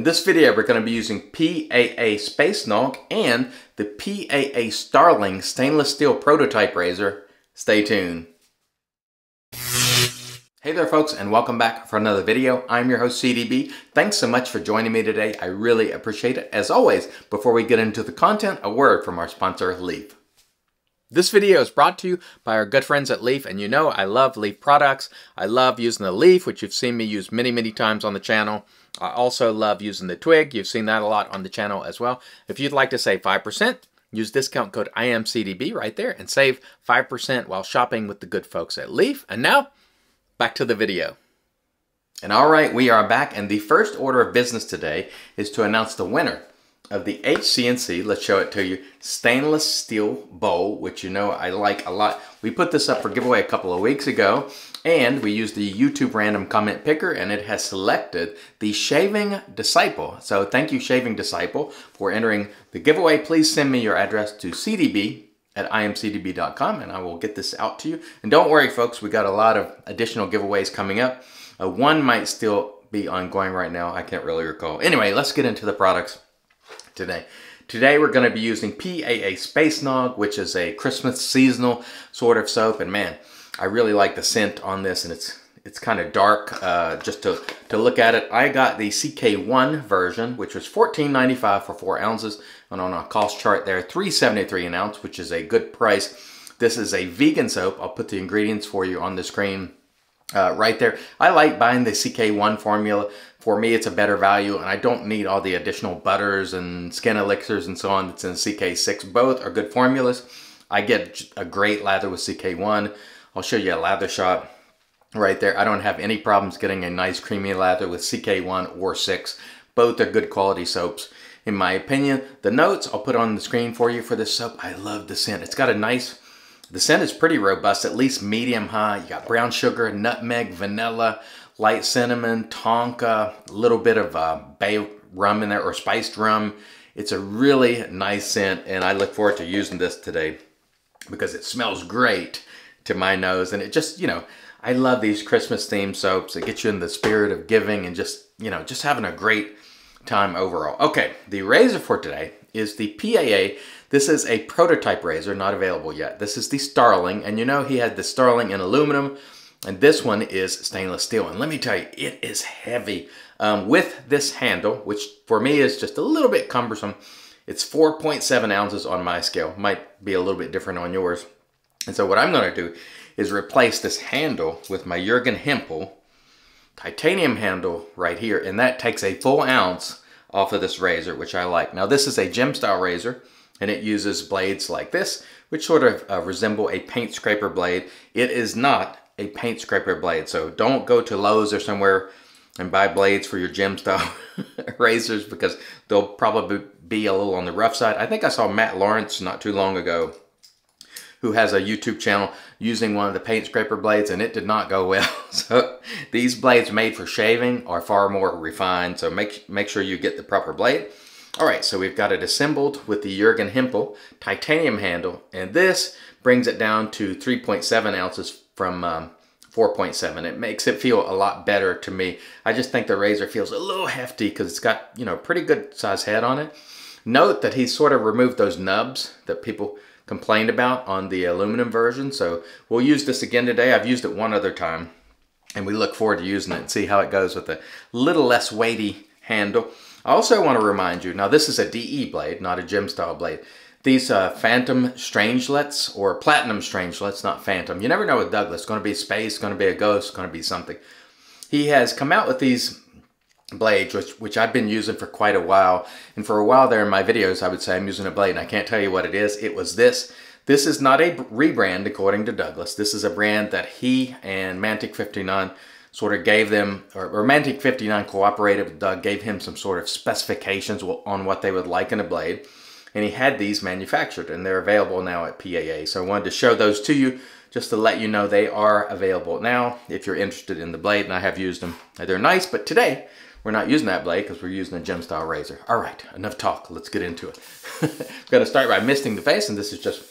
In this video, we're going to be using PAA Space Knock and the PAA Starling Stainless Steel Prototype Razor. Stay tuned. Hey there folks, and welcome back for another video. I'm your host CDB. Thanks so much for joining me today. I really appreciate it. As always, before we get into the content, a word from our sponsor, Leaf. This video is brought to you by our good friends at Leaf, and you know I love Leaf products. I love using the Leaf, which you've seen me use many, many times on the channel. I also love using the Twig. You've seen that a lot on the channel as well. If you'd like to save 5%, use discount code IMCDB right there and save 5% while shopping with the good folks at Leaf. And now, back to the video. And all right, we are back, and the first order of business today is to announce the winner of the HCNC, let's show it to you, stainless steel bowl, which you know I like a lot. We put this up for giveaway a couple of weeks ago, and we used the YouTube random comment picker, and it has selected the Shaving Disciple. So thank you, Shaving Disciple, for entering the giveaway. Please send me your address to cdb@imcdb.com, and I will get this out to you. And don't worry, folks, we got a lot of additional giveaways coming up. One might still be ongoing right now. I can't really recall. Anyway, let's get into the products today. Today we're going to be using PAA Space Nog, which is a Christmas seasonal sort of soap. And man, I really like the scent on this, and it's kind of dark just to look at it. I got the CK1 version, which was $14.95 for 4 ounces, and on our cost chart there, $3.73 an ounce, which is a good price. This is a vegan soap. I'll put the ingredients for you on the screen right there. I like buying the CK1 formula. For me, it's a better value, and I don't need all the additional butters and skin elixirs and so on that's in CK6. Both are good formulas. I get a great lather with CK1. I'll show you a lather shot right there. I don't have any problems getting a nice creamy lather with CK1 or 6. Both are good quality soaps, in my opinion. The notes I'll put on the screen for you for this soap. I love the scent. It's got a nice, the scent is pretty robust, at least medium high. You got brown sugar, nutmeg, vanilla, light cinnamon, tonka, a little bit of bay rum in there, or spiced rum. It's a really nice scent, and I look forward to using this today because it smells great to my nose. And it just, you know, I love these Christmas themed soaps. It gets you in the spirit of giving and just, you know, just having a great time overall. Okay, the razor for today is the PAA. This is a prototype razor, not available yet. This is the Starling, and you know he had the Starling in aluminum, and this one is stainless steel. And let me tell you, it is heavy. With this handle, which for me is just a little bit cumbersome, it's 4.7 ounces on my scale. Might be a little bit different on yours. And so what I'm going to do is replace this handle with my Jürgen Hempel titanium handle right here. And that takes a full ounce off of this razor, which I like. Now this is a gem style razor, and it uses blades like this, which sort of resemble a paint scraper blade. It is not a paint scraper blade. So don't go to Lowe's or somewhere and buy blades for your gem style razors, because they'll probably be a little on the rough side. I think I saw Matt Lawrence not too long ago, who has a YouTube channel, using one of the paint scraper blades, and it did not go well. So these blades made for shaving are far more refined, so make sure you get the proper blade. All right, so we've got it assembled with the Jürgen Hempel titanium handle, and this brings it down to 3.7 ounces from 4.7. It makes it feel a lot better to me. I just think the razor feels a little hefty because it's got, you know, pretty good size head on it. Note that he sort of removed those nubs that people complained about on the aluminum version. So we'll use this again today. I've used it one other time, and we look forward to using it and see how it goes with a little less weighty handle. I also want to remind you, now this is a DE blade, not a gem style blade. These phantom strangelets, or platinum strangelets, not phantom. You never know with Douglas. It's going to be space, going to be a ghost, it's going to be something. He has come out with these blades, which I've been using for quite a while. And for a while there in my videos, I would say I'm using a blade, and I can't tell you what it is. It was this. This is not a rebrand, according to Douglas. This is a brand that he and Mantic 59 sort of gave them, or Mantic 59 cooperated with Doug, gave him some sort of specifications on what they would like in a blade. And he had these manufactured, and they're available now at PAA. So I wanted to show those to you, just to let you know they are available now if you're interested in the blade, and I have used them. They're nice, but today we're not using that blade because we're using a gem style razor. All right, enough talk. Let's get into it. We're going to start by misting the face, and this is just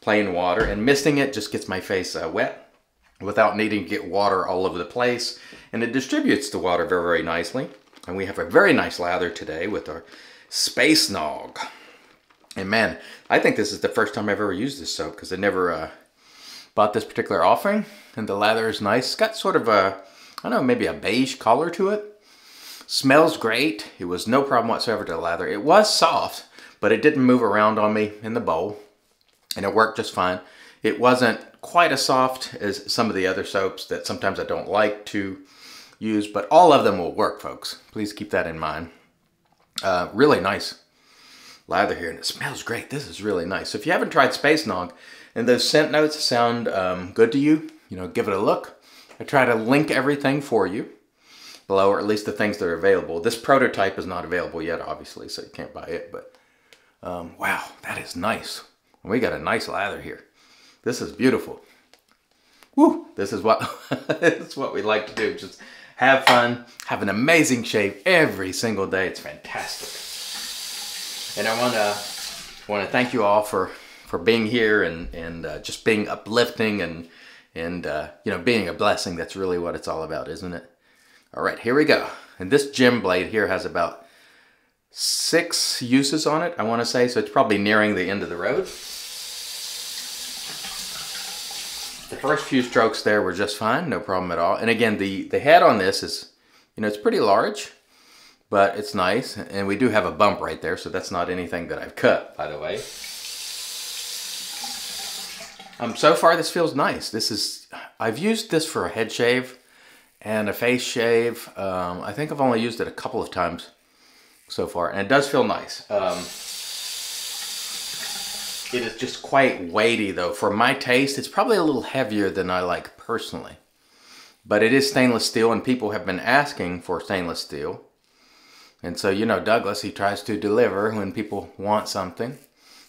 plain water. And misting it just gets my face wet without needing to get water all over the place. And it distributes the water very, very nicely. And we have a very nice lather today with our Space Nog. And man, I think this is the first time I've ever used this soap because I never bought this particular offering. And the lather is nice. It's got sort of a, I don't know, maybe a beige color to it. Smells great. It was no problem whatsoever to lather. It was soft, but it didn't move around on me in the bowl. And it worked just fine. It wasn't quite as soft as some of the other soaps that sometimes I don't like to use, but all of them will work, folks. Please keep that in mind. Really nice lather here, and it smells great. This is really nice. So if you haven't tried Space Nog, and those scent notes sound good to you, you know, give it a look. I try to link everything for you below, or at least the things that are available. This prototype is not available yet, obviously, so you can't buy it, but wow, that is nice. And we got a nice lather here. This is beautiful. Woo! This is what this is what we like to do. Just have fun, have an amazing shave every single day. It's fantastic. And I want to thank you all for being here and just being uplifting and you know, being a blessing. That's really what it's all about, isn't it? All right, here we go. And this gem blade here has about 6 uses on it, I want to say, so it's probably nearing the end of the road. The first few strokes there were just fine, no problem at all. And again, the head on this is, you know, it's pretty large, but it's nice. And we do have a bump right there, so that's not anything that I've cut, by the way. So far this feels nice. This is, I've used this for a head shave and a face shave. I think I've only used it a couple of times so far, and it does feel nice. It is just quite weighty though. For my taste, it's probably a little heavier than I like personally. But it is stainless steel, and people have been asking for stainless steel. And so, you know, Douglas, he tries to deliver when people want something.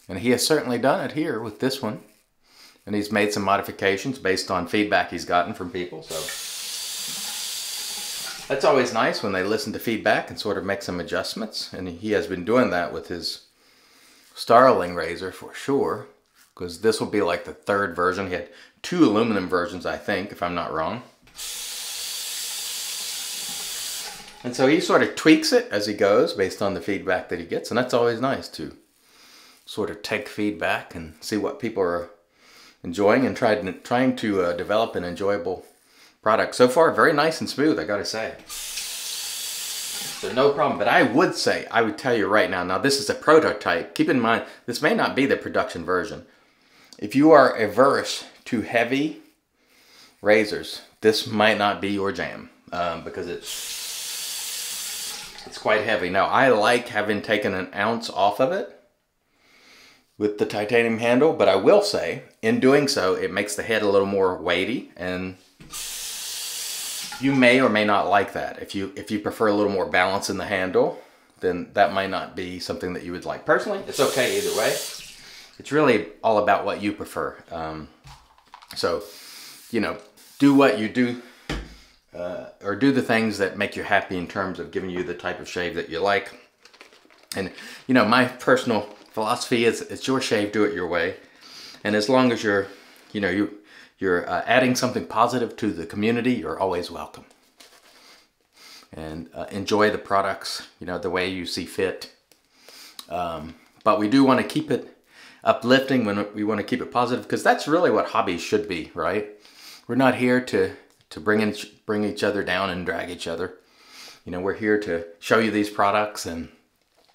And he has certainly done it here with this one. And he's made some modifications based on feedback he's gotten from people. So that's always nice when they listen to feedback and sort of make some adjustments. And he has been doing that with his Starling razor for sure, because this will be like the 3rd version. He had 2 aluminum versions, I think, if I'm not wrong. And so he sort of tweaks it as he goes based on the feedback that he gets, and that's always nice to sort of take feedback and see what people are enjoying and trying to develop an enjoyable product. So far, very nice and smooth, I gotta say. So no problem, but I would say, I would tell you right now, now this is a prototype. Keep in mind, this may not be the production version. If you are averse to heavy razors, this might not be your jam, because it's quite heavy. Now, I like having taken an ounce off of it with the titanium handle, but I will say, in doing so, it makes the head a little more weighty, and you may or may not like that. If you prefer a little more balance in the handle, then that might not be something that you would like. Personally, it's okay either way. It's really all about what you prefer. So, you know, do what you do, or do the things that make you happy in terms of giving you the type of shave that you like. And, you know, my personal philosophy is it's your shave, do it your way. And as long as you're, you know, you're adding something positive to the community, you're always welcome. And enjoy the products, you know, the way you see fit. But we do want to keep it uplifting, when we want to keep it positive, because that's really what hobbies should be, right? We're not here to bring each other down and drag each other. You know, we're here to show you these products, and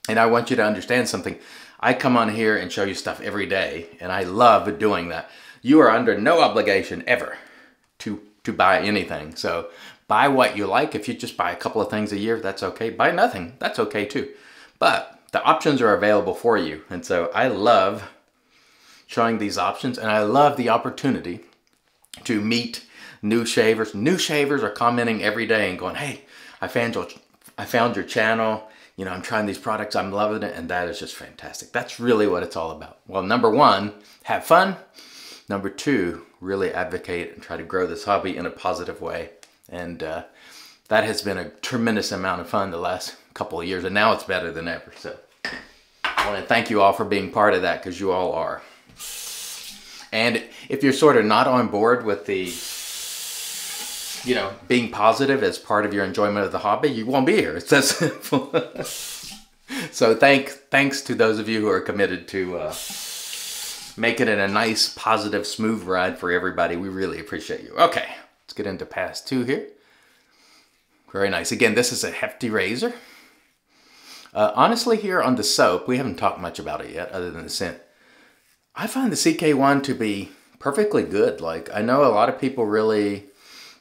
I want you to understand something. I come on here and show you stuff every day, and I love doing that. You are under no obligation ever to buy anything. So buy what you like. If you just buy a couple of things a year, that's okay. Buy nothing, that's okay too. But the options are available for you. And so I love showing these options, and I love the opportunity to meet new shavers. New shavers are commenting every day and going, hey, I found your channel. You know, I'm trying these products, I'm loving it. And that is just fantastic. That's really what it's all about. Well, number one, have fun. Number two, really advocate and try to grow this hobby in a positive way. And that has been a tremendous amount of fun the last couple of years, and now it's better than ever. So I want to thank you all for being part of that, because you all are. And if you're sort of not on board with the you know, being positive as part of your enjoyment of the hobby, you won't be here. It's that simple. So thanks to those of you who are committed to making it a nice, positive, smooth ride for everybody. We really appreciate you. Okay, let's get into pass two here. Very nice. Again, this is a hefty razor. Honestly, here on the soap, we haven't talked much about it yet other than the scent. I find the CK1 to be perfectly good. Like, I know a lot of people really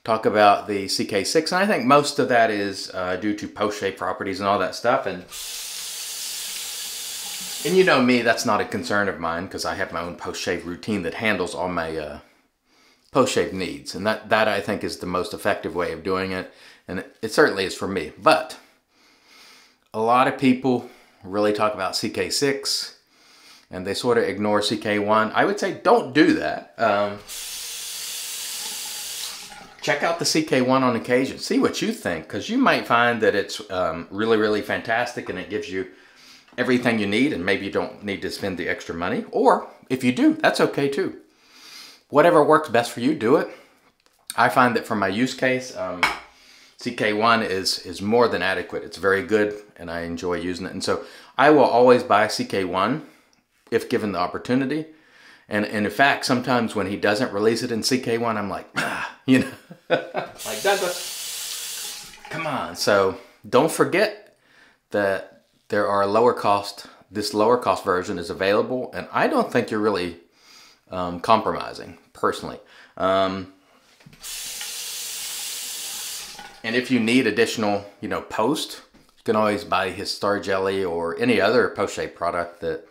talk about the CK6, and I think most of that is due to post-shave properties and all that stuff. And you know me, that's not a concern of mine because I have my own post-shave routine that handles all my post-shave needs. And that I think is the most effective way of doing it. And it certainly is for me. But a lot of people really talk about CK6 and they sort of ignore CK1. I would say don't do that. Check out the CK1 on occasion. See what you think, because you might find that it's really, really fantastic and it gives you everything you need, and maybe you don't need to spend the extra money. Or if you do, that's okay too. Whatever works best for you, do it. I find that for my use case, CK1 is more than adequate. It's very good and I enjoy using it. And so I will always buy CK1 if given the opportunity. And in fact, sometimes when he doesn't release it in CK1, I'm like, you know, like Douglas, come on. So don't forget that there are this lower cost version is available. And I don't think you're really compromising personally. And if you need additional, you know, post, you can always buy his Star Jelly or any other post-shave product that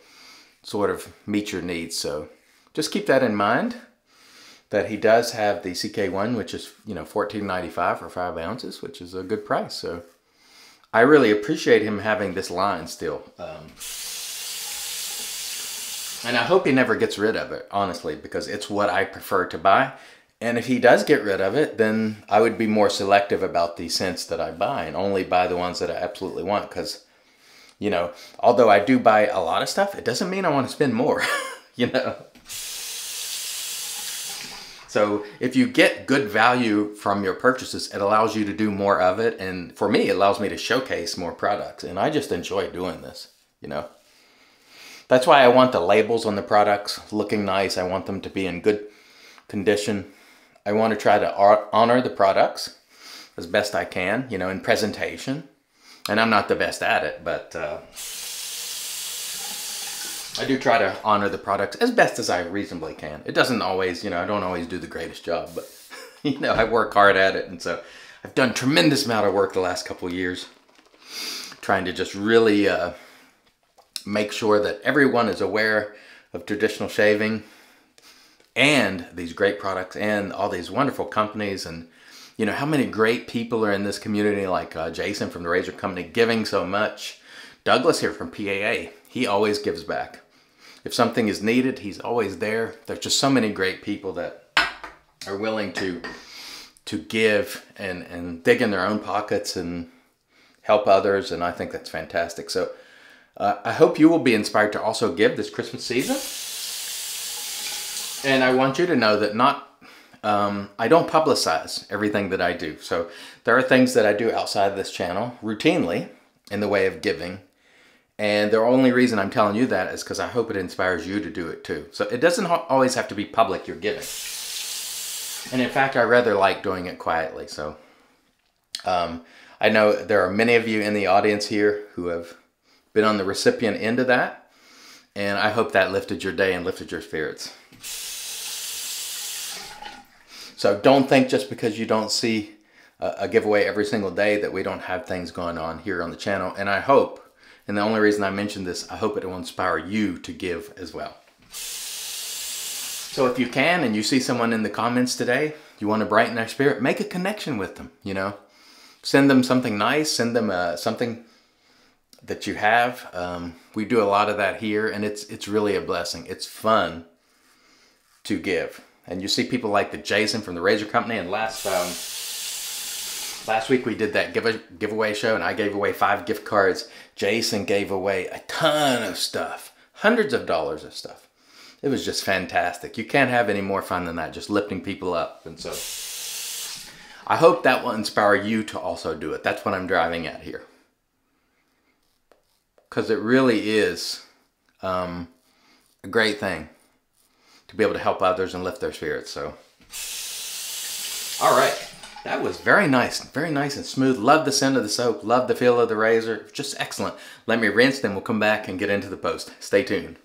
sort of meets your needs. So just keep that in mind, that he does have the CK1, which is, you know, $14.95 for 5 ounces, which is a good price. So I really appreciate him having this line still. And I hope he never gets rid of it, honestly, because it's what I prefer to buy. And if he does get rid of it, then I would be more selective about the scents that I buy and only buy the ones that I absolutely want. Because, you know, although I do buy a lot of stuff, it doesn't mean I want to spend more, you know. So if you get good value from your purchases, it allows you to do more of it. And for me, it allows me to showcase more products. And I just enjoy doing this, you know. That's why I want the labels on the products looking nice. I want them to be in good condition. I want to try to honor the products as best I can, you know, in presentation. And I'm not the best at it, but I do try to honor the products as best as I reasonably can. It doesn't always, you know, I don't always do the greatest job, but, you know, I work hard at it. And so I've done a tremendous amount of work the last couple of years trying to just really make sure that everyone is aware of traditional shaving and these great products and all these wonderful companies. And you know how many great people are in this community, like Jason from the Razor Company giving so much. Douglas here from PAA, he always gives back. If something is needed, he's always there. There's just so many great people that are willing to give and dig in their own pockets and help others, and I think that's fantastic. So I hope you will be inspired to also give this Christmas season. And I want you to know that I don't publicize everything that I do. So there are things that I do outside of this channel routinely in the way of giving. And the only reason I'm telling you that is because I hope it inspires you to do it too. So it doesn't always have to be public, your giving. And in fact, I rather like doing it quietly. So I know there are many of you in the audience here who have been on the recipient end of that. And I hope that lifted your day and lifted your spirits. So don't think just because you don't see a giveaway every single day that we don't have things going on here on the channel. And I hope, and the only reason I mentioned this, I hope it will inspire you to give as well. So if you can, and you see someone in the comments today, you want to brighten their spirit, make a connection with them, you know. Send them something nice, send them something that you have. We do a lot of that here, and it's really a blessing. It's fun to give. And you see people like the Jason from the Razor Company, and last week we did that giveaway show, and I gave away 5 gift cards. Jason gave away a ton of stuff, hundreds of dollars of stuff. It was just fantastic. You can't have any more fun than that, just lifting people up. And so I hope that will inspire you to also do it. That's what I'm driving at here. Because it really is a great thing to be able to help others and lift their spirits. So, all right. That was very nice and smooth. Love the scent of the soap, love the feel of the razor, just excellent. Let me rinse, then we'll come back and get into the post. Stay tuned.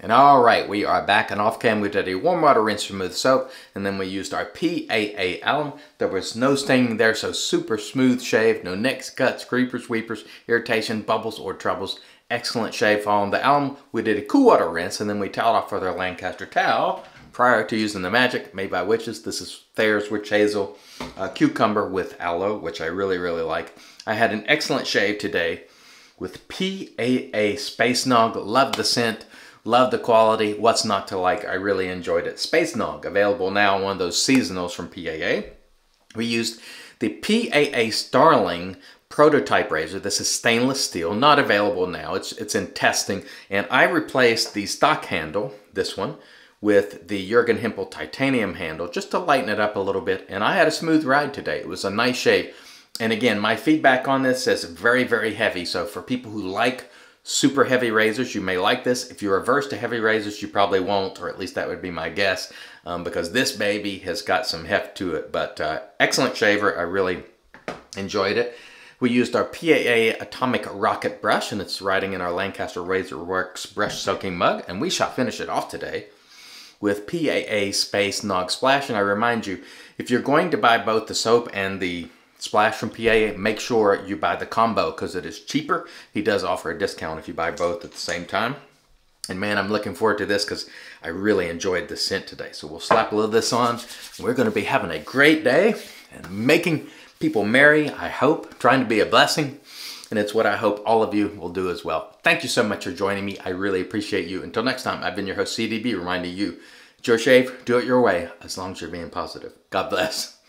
And all right, we are back, and off cam, we did a warm water rinse to remove the soap, and then we used our PAA alum. There was no staining there, so super smooth shave, no nicks, cuts, creepers, weepers, irritation, bubbles, or troubles. Excellent shave following the alum. We did a cool water rinse, and then we toweled off with our Lancaster towel prior to using the magic made by witches. This is Thayer's witch hazel cucumber with aloe, which I really, really like. I had an excellent shave today with PAA Space Nog. Love the scent, love the quality. What's not to like? I really enjoyed it. Space Nog, available now on one of those seasonals from PAA. We used the PAA Starling Prototype Razor. This is stainless steel, not available now. It's in testing, and I replaced the stock handle, this one, with the Jürgen Hempel titanium handle, just to lighten it up a little bit. And I had a smooth ride today. It was a nice shave. And again, my feedback on this is very, very heavy. So for people who like super heavy razors, you may like this. If you're averse to heavy razors, you probably won't, or at least that would be my guess, because this baby has got some heft to it. But excellent shaver. I really enjoyed it. We used our PAA Atomic Rocket Brush, and it's riding in our Lancaster Razor Works brush soaking mug. And we shall finish it off today with PAA Space Nog Splash. And I remind you, if you're going to buy both the soap and the splash from PAA, make sure you buy the combo because it is cheaper. He does offer a discount if you buy both at the same time. And man, I'm looking forward to this because I really enjoyed the scent today. So we'll slap a little of this on. We're gonna be having a great day and making people merry, I hope, trying to be a blessing. And it's what I hope all of you will do as well. Thank you so much for joining me. I really appreciate you. Until next time, I've been your host, CDB, reminding you, it's your shave, do it your way, as long as you're being positive. God bless.